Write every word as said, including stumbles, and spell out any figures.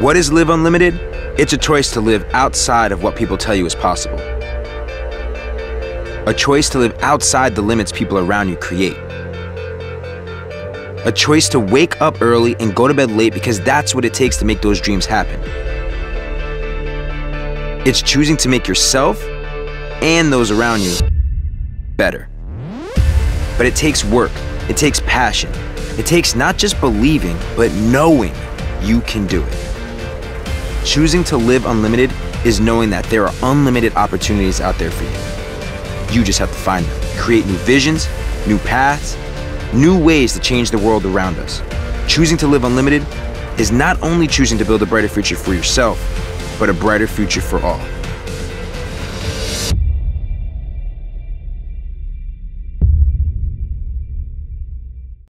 What is Live Unlimited? It's a choice to live outside of what people tell you is possible. A choice to live outside the limits people around you create. A choice to wake up early and go to bed late because that's what it takes to make those dreams happen. It's choosing to make yourself and those around you better. But it takes work, it takes passion, it takes not just believing, but knowing you can do it. Choosing to live unlimited is knowing that there are unlimited opportunities out there for you. You just have to find them, create new visions, new paths, new ways to change the world around us. Choosing to live unlimited is not only choosing to build a brighter future for yourself, but a brighter future for all.